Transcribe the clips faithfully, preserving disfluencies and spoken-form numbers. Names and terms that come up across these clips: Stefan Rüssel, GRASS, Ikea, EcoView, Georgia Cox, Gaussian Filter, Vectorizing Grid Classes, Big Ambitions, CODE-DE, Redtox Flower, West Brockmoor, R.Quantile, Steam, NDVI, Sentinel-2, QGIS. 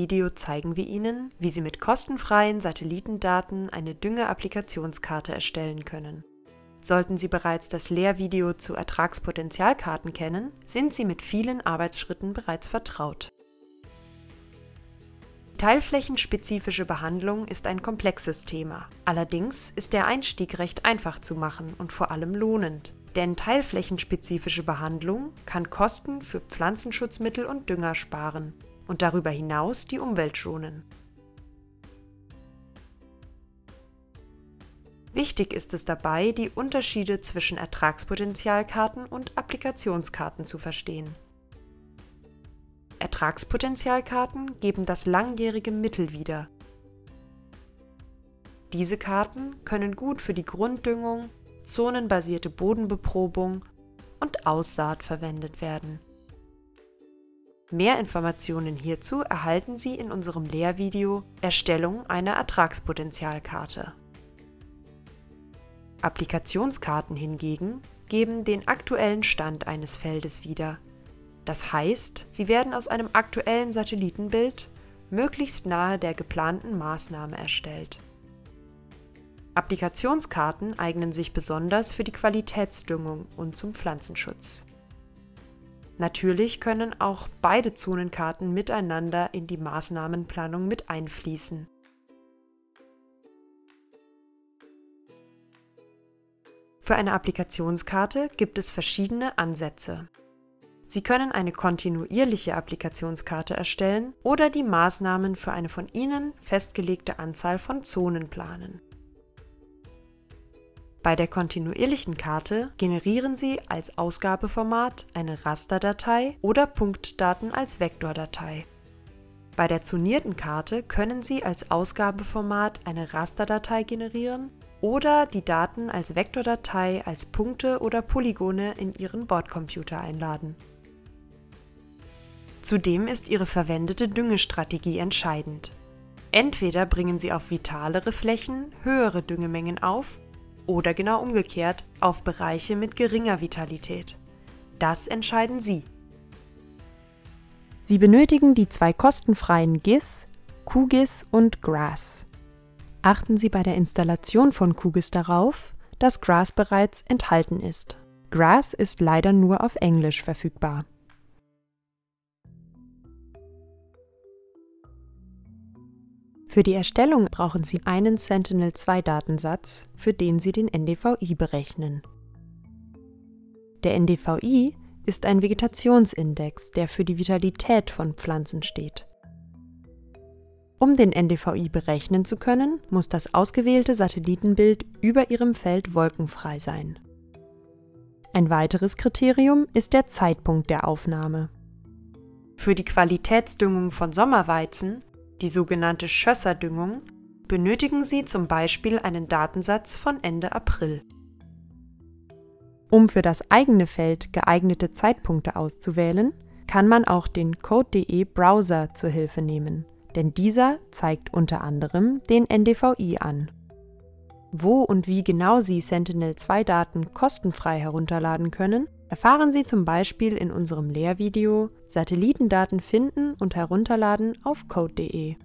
Video zeigen wir Ihnen, wie Sie mit kostenfreien Satellitendaten eine Dünge-Applikationskarte erstellen können. Sollten Sie bereits das Lehrvideo zu Ertragspotenzialkarten kennen, sind Sie mit vielen Arbeitsschritten bereits vertraut. Teilflächenspezifische Behandlung ist ein komplexes Thema. Allerdings ist der Einstieg recht einfach zu machen und vor allem lohnend, denn teilflächenspezifische Behandlung kann Kosten für Pflanzenschutzmittel und Dünger sparen und darüber hinaus die Umwelt schonen. Wichtig ist es dabei, die Unterschiede zwischen Ertragspotenzialkarten und Applikationskarten zu verstehen. Ertragspotenzialkarten geben das langjährige Mittel wieder. Diese Karten können gut für die Grunddüngung, zonenbasierte Bodenbeprobung und Aussaat verwendet werden. Mehr Informationen hierzu erhalten Sie in unserem Lehrvideo Erstellung einer Ertragspotenzialkarte. Applikationskarten hingegen geben den aktuellen Stand eines Feldes wieder. Das heißt, sie werden aus einem aktuellen Satellitenbild möglichst nahe der geplanten Maßnahme erstellt. Applikationskarten eignen sich besonders für die Qualitätsdüngung und zum Pflanzenschutz. Natürlich können auch beide Zonenkarten miteinander in die Maßnahmenplanung mit einfließen. Für eine Applikationskarte gibt es verschiedene Ansätze. Sie können eine kontinuierliche Applikationskarte erstellen oder die Maßnahmen für eine von Ihnen festgelegte Anzahl von Zonen planen. Bei der kontinuierlichen Karte generieren Sie als Ausgabeformat eine Rasterdatei oder Punktdaten als Vektordatei. Bei der zonierten Karte können Sie als Ausgabeformat eine Rasterdatei generieren oder die Daten als Vektordatei, als Punkte oder Polygone in Ihren Bordcomputer einladen. Zudem ist Ihre verwendete Düngestrategie entscheidend. Entweder bringen Sie auf vitalere Flächen höhere Düngemengen auf oder genau umgekehrt auf Bereiche mit geringer Vitalität. Das entscheiden Sie. Sie benötigen die zwei kostenfreien G I S, Q G I S und GRASS. Achten Sie bei der Installation von Q G I S darauf, dass GRASS bereits enthalten ist. GRASS ist leider nur auf Englisch verfügbar. Für die Erstellung brauchen Sie einen Sentinel zwei Datensatz, für den Sie den N D V I berechnen. Der N D V I ist ein Vegetationsindex, der für die Vitalität von Pflanzen steht. Um den N D V I berechnen zu können, muss das ausgewählte Satellitenbild über Ihrem Feld wolkenfrei sein. Ein weiteres Kriterium ist der Zeitpunkt der Aufnahme. Für die Qualitätsdüngung von Sommerweizen, die sogenannte Schösserdüngung, benötigen Sie zum Beispiel einen Datensatz von Ende April. Um für das eigene Feld geeignete Zeitpunkte auszuwählen, kann man auch den CODE-DE Browser zur Hilfe nehmen, denn dieser zeigt unter anderem den N D V I an. Wo und wie genau Sie Sentinel zwei Daten kostenfrei herunterladen können, erfahren Sie zum Beispiel in unserem Lehrvideo Satellitendaten finden und herunterladen auf code punkt de.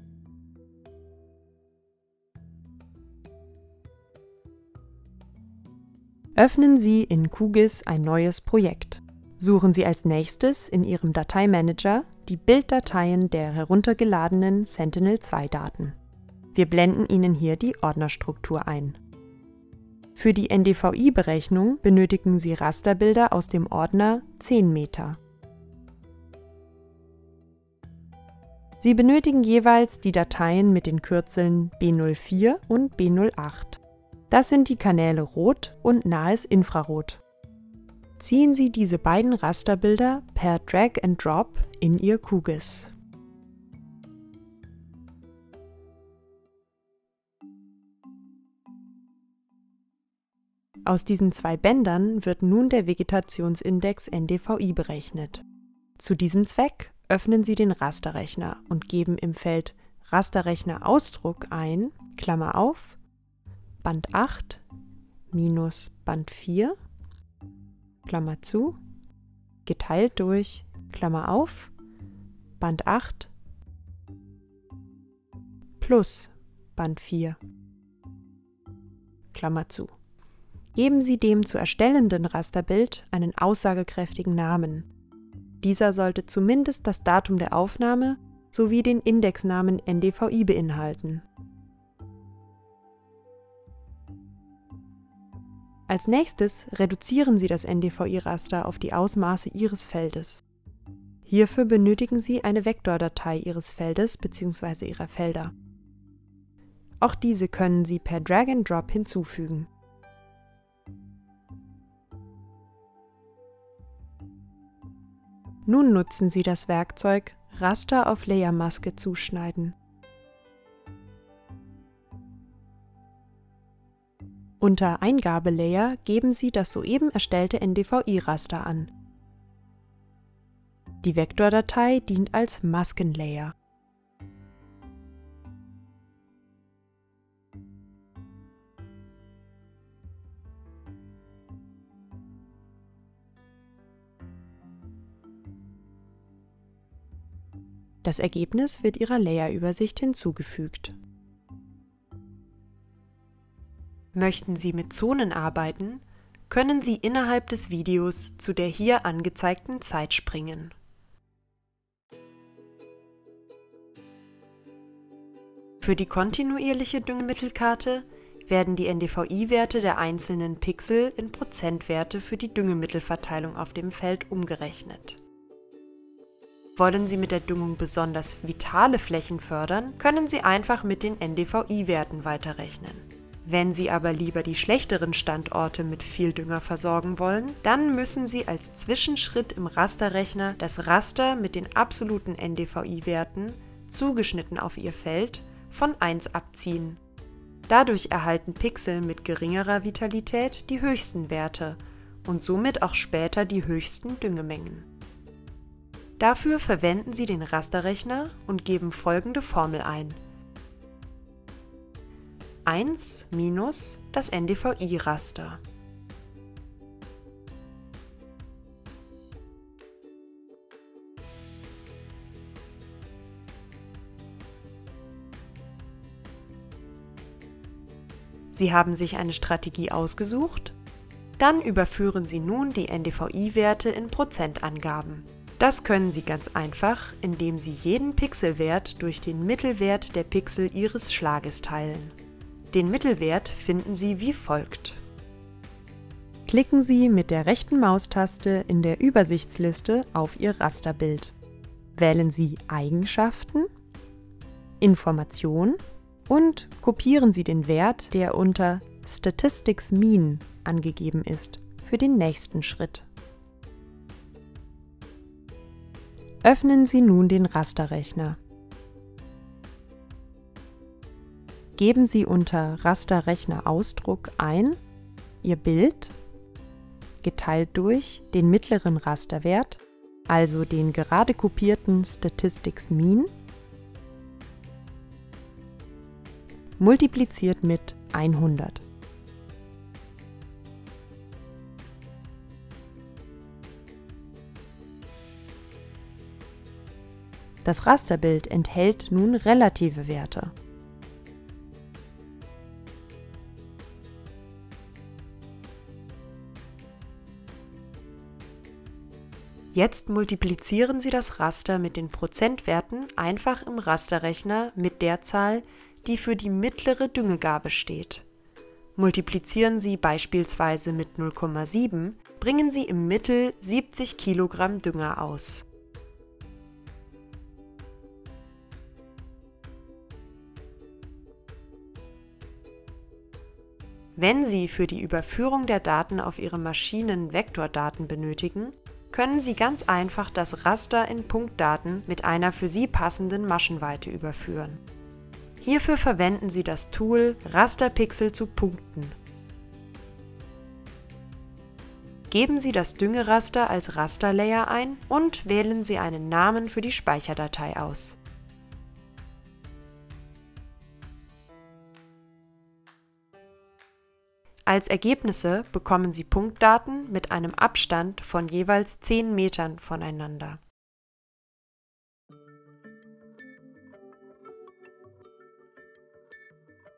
Öffnen Sie in Q G I S ein neues Projekt. Suchen Sie als nächstes in Ihrem Dateimanager die Bilddateien der heruntergeladenen Sentinel zwei Daten. Wir blenden Ihnen hier die Ordnerstruktur ein. Für die N D V I-Berechnung benötigen Sie Rasterbilder aus dem Ordner zehn Meter. Sie benötigen jeweils die Dateien mit den Kürzeln B null vier und B null acht. Das sind die Kanäle Rot und nahes Infrarot. Ziehen Sie diese beiden Rasterbilder per Drag and Drop in Ihr Q G I S. Aus diesen zwei Bändern wird nun der Vegetationsindex N D V I berechnet. Zu diesem Zweck öffnen Sie den Rasterrechner und geben im Feld Rasterrechner Ausdruck ein, Klammer auf, Band acht minus Band vier, Klammer zu, geteilt durch, Klammer auf, Band acht plus Band vier, Klammer zu. Geben Sie dem zu erstellenden Rasterbild einen aussagekräftigen Namen. Dieser sollte zumindest das Datum der Aufnahme sowie den Indexnamen N D V I beinhalten. Als nächstes reduzieren Sie das N D V I-Raster auf die Ausmaße Ihres Feldes. Hierfür benötigen Sie eine Vektordatei Ihres Feldes bzw. Ihrer Felder. Auch diese können Sie per Drag and Drop hinzufügen. Nun nutzen Sie das Werkzeug Raster auf Layermaske zuschneiden. Unter Eingabelayer geben Sie das soeben erstellte N D V I-Raster an. Die Vektordatei dient als Maskenlayer. Das Ergebnis wird Ihrer Layer-Übersicht hinzugefügt. Möchten Sie mit Zonen arbeiten, können Sie innerhalb des Videos zu der hier angezeigten Zeit springen. Für die kontinuierliche Düngemittelkarte werden die N D V I-Werte der einzelnen Pixel in Prozentwerte für die Düngemittelverteilung auf dem Feld umgerechnet. Wollen Sie mit der Düngung besonders vitale Flächen fördern, können Sie einfach mit den N D V I-Werten weiterrechnen. Wenn Sie aber lieber die schlechteren Standorte mit viel Dünger versorgen wollen, dann müssen Sie als Zwischenschritt im Rasterrechner das Raster mit den absoluten N D V I-Werten, zugeschnitten auf Ihr Feld, von eins abziehen. Dadurch erhalten Pixel mit geringerer Vitalität die höchsten Werte und somit auch später die höchsten Düngemengen. Dafür verwenden Sie den Rasterrechner und geben folgende Formel ein. eins minus das N D V I-Raster. Sie haben sich eine Strategie ausgesucht? Dann überführen Sie nun die N D V I-Werte in Prozentangaben. Das können Sie ganz einfach, indem Sie jeden Pixelwert durch den Mittelwert der Pixel Ihres Schlages teilen. Den Mittelwert finden Sie wie folgt. Klicken Sie mit der rechten Maustaste in der Übersichtsliste auf Ihr Rasterbild. Wählen Sie Eigenschaften, Information und kopieren Sie den Wert, der unter Statistics Mean angegeben ist, für den nächsten Schritt. Öffnen Sie nun den Rasterrechner. Geben Sie unter Rasterrechner-Ausdruck ein Ihr Bild, geteilt durch den mittleren Rasterwert, also den gerade kopierten Statistics Mean, multipliziert mit hundert. Das Rasterbild enthält nun relative Werte. Jetzt multiplizieren Sie das Raster mit den Prozentwerten einfach im Rasterrechner mit der Zahl, die für die mittlere Düngegabe steht. Multiplizieren Sie beispielsweise mit null Komma sieben, bringen Sie im Mittel siebzig Kilogramm Dünger aus. Wenn Sie für die Überführung der Daten auf Ihre Maschinen Vektordaten benötigen, können Sie ganz einfach das Raster in Punktdaten mit einer für Sie passenden Maschenweite überführen. Hierfür verwenden Sie das Tool Rasterpixel zu Punkten. Geben Sie das Düngeraster als Rasterlayer ein und wählen Sie einen Namen für die Speicherdatei aus. Als Ergebnisse bekommen Sie Punktdaten mit einem Abstand von jeweils zehn Metern voneinander.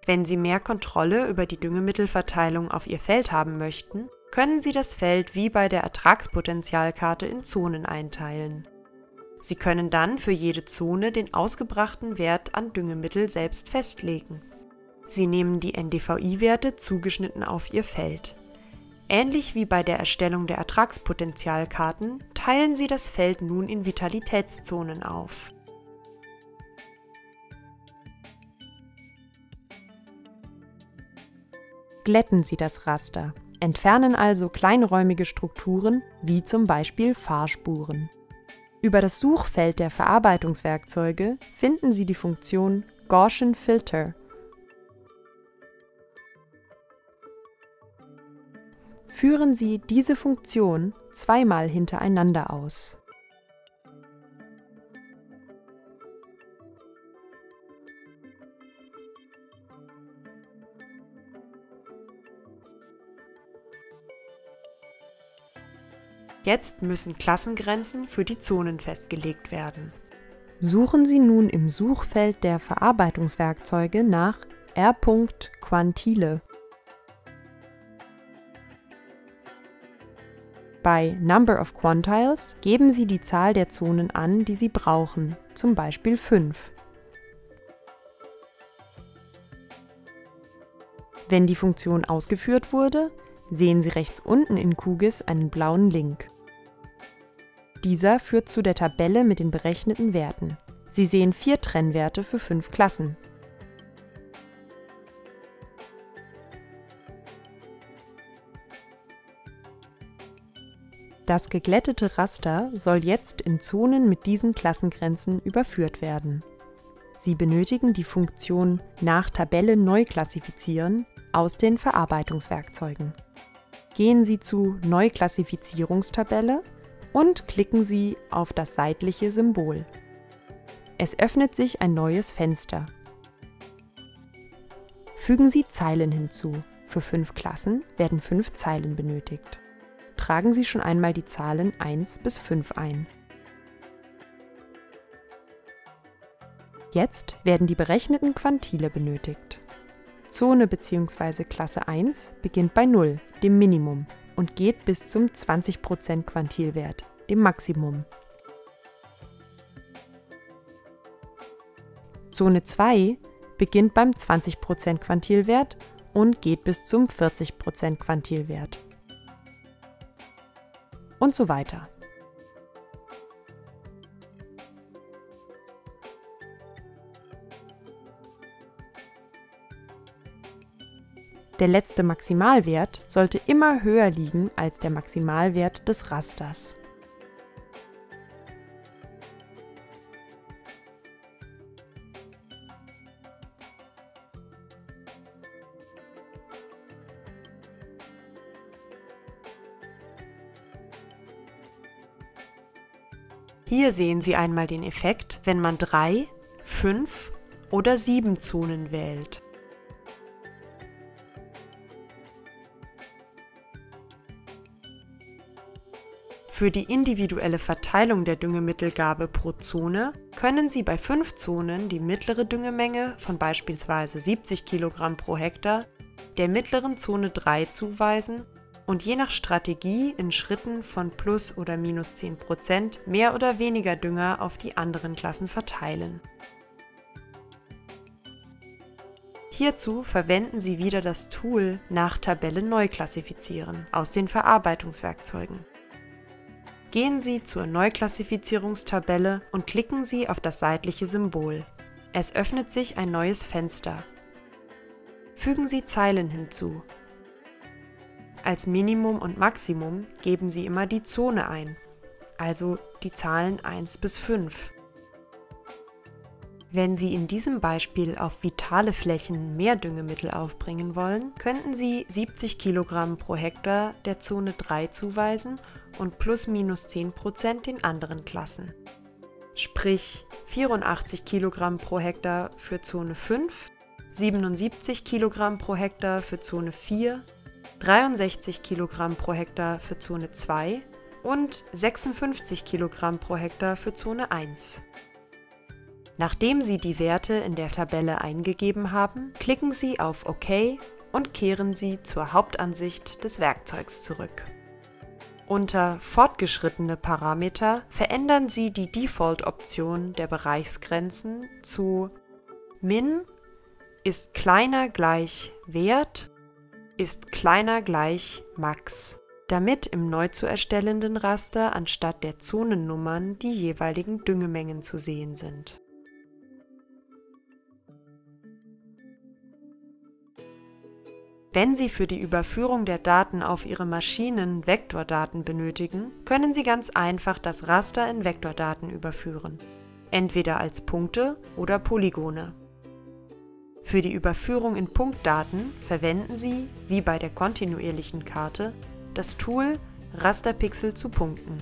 Wenn Sie mehr Kontrolle über die Düngemittelverteilung auf Ihr Feld haben möchten, können Sie das Feld wie bei der Ertragspotenzialkarte in Zonen einteilen. Sie können dann für jede Zone den ausgebrachten Wert an Düngemittel selbst festlegen. Sie nehmen die N D V I-Werte zugeschnitten auf Ihr Feld. Ähnlich wie bei der Erstellung der Ertragspotenzialkarten teilen Sie das Feld nun in Vitalitätszonen auf. Glätten Sie das Raster, entfernen also kleinräumige Strukturen wie zum Beispiel Fahrspuren. Über das Suchfeld der Verarbeitungswerkzeuge finden Sie die Funktion Gaussian Filter. Führen Sie diese Funktion zweimal hintereinander aus. Jetzt müssen Klassengrenzen für die Zonen festgelegt werden. Suchen Sie nun im Suchfeld der Verarbeitungswerkzeuge nach R.Quantile. Bei Number of Quantiles geben Sie die Zahl der Zonen an, die Sie brauchen, zum Beispiel fünf. Wenn die Funktion ausgeführt wurde, sehen Sie rechts unten in Q G I S einen blauen Link. Dieser führt zu der Tabelle mit den berechneten Werten. Sie sehen vier Trennwerte für fünf Klassen. Das geglättete Raster soll jetzt in Zonen mit diesen Klassengrenzen überführt werden. Sie benötigen die Funktion nach Tabelle neu klassifizieren aus den Verarbeitungswerkzeugen. Gehen Sie zu Neuklassifizierungstabelle und klicken Sie auf das seitliche Symbol. Es öffnet sich ein neues Fenster. Fügen Sie Zeilen hinzu. Für fünf Klassen werden fünf Zeilen benötigt. Tragen Sie schon einmal die Zahlen eins bis fünf ein. Jetzt werden die berechneten Quantile benötigt. Zone bzw. Klasse eins beginnt bei null, dem Minimum, und geht bis zum zwanzig Prozent Quantilwert, dem Maximum. Zone zwei beginnt beim zwanzig Prozent Quantilwert und geht bis zum vierzig Prozent Quantilwert. Und so weiter. Der letzte Maximalwert sollte immer höher liegen als der Maximalwert des Rasters. Hier sehen Sie einmal den Effekt, wenn man drei, fünf oder sieben Zonen wählt. Für die individuelle Verteilung der Düngemittelgabe pro Zone können Sie bei fünf Zonen die mittlere Düngemenge von beispielsweise siebzig Kilogramm pro Hektar der mittleren Zone drei zuweisen und je nach Strategie in Schritten von plus oder minus zehn Prozent mehr oder weniger Dünger auf die anderen Klassen verteilen. Hierzu verwenden Sie wieder das Tool nach Tabelle neu klassifizieren aus den Verarbeitungswerkzeugen. Gehen Sie zur Neuklassifizierungstabelle und klicken Sie auf das seitliche Symbol. Es öffnet sich ein neues Fenster. Fügen Sie Zeilen hinzu. Als Minimum und Maximum geben Sie immer die Zone ein, also die Zahlen eins bis fünf. Wenn Sie in diesem Beispiel auf vitale Flächen mehr Düngemittel aufbringen wollen, könnten Sie siebzig Kilogramm pro Hektar der Zone drei zuweisen und plus minus zehn Prozent den anderen Klassen. Sprich vierundachtzig Kilogramm pro Hektar für Zone fünf, siebenundsiebzig Kilogramm pro Hektar für Zone vier, dreiundsechzig Kilogramm pro Hektar für Zone zwei und sechsundfünfzig Kilogramm pro Hektar für Zone eins. Nachdem Sie die Werte in der Tabelle eingegeben haben, klicken Sie auf OK und kehren Sie zur Hauptansicht des Werkzeugs zurück. Unter Fortgeschrittene Parameter verändern Sie die Default-Option der Bereichsgrenzen zu Min ist kleiner gleich Wert ist kleiner gleich Max, damit im neu zu erstellenden Raster anstatt der Zonennummern die jeweiligen Düngemengen zu sehen sind. Wenn Sie für die Überführung der Daten auf Ihre Maschinen Vektordaten benötigen, können Sie ganz einfach das Raster in Vektordaten überführen, entweder als Punkte oder Polygone. Für die Überführung in Punktdaten verwenden Sie, wie bei der kontinuierlichen Karte, das Tool Rasterpixel zu Punkten.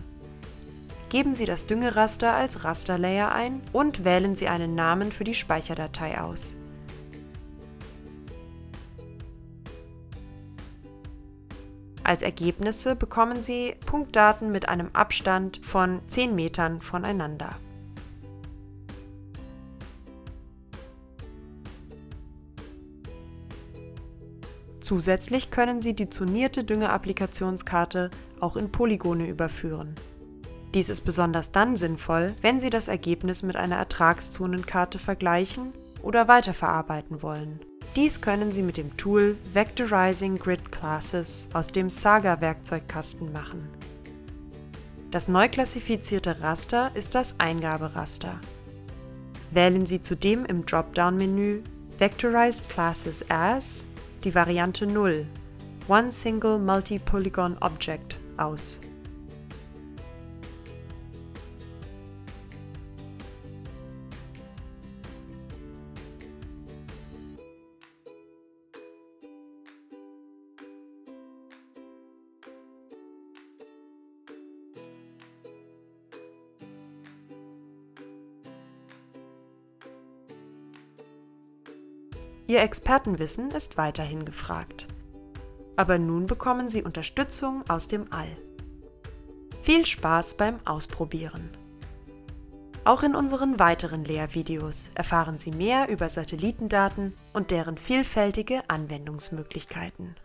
Geben Sie das Düngeraster als Rasterlayer ein und wählen Sie einen Namen für die Speicherdatei aus. Als Ergebnisse bekommen Sie Punktdaten mit einem Abstand von zehn Metern voneinander. Zusätzlich können Sie die zonierte Dünge-Applikationskarte auch in Polygone überführen. Dies ist besonders dann sinnvoll, wenn Sie das Ergebnis mit einer Ertragszonenkarte vergleichen oder weiterverarbeiten wollen. Dies können Sie mit dem Tool Vectorizing Grid Classes aus dem Saga-Werkzeugkasten machen. Das neu klassifizierte Raster ist das Eingaberaster. Wählen Sie zudem im Dropdown-Menü Vectorized Classes as die Variante null, One Single Multi-Polygon Object, aus. Ihr Expertenwissen ist weiterhin gefragt. Aber nun bekommen Sie Unterstützung aus dem All. Viel Spaß beim Ausprobieren! Auch in unseren weiteren Lehrvideos erfahren Sie mehr über Satellitendaten und deren vielfältige Anwendungsmöglichkeiten.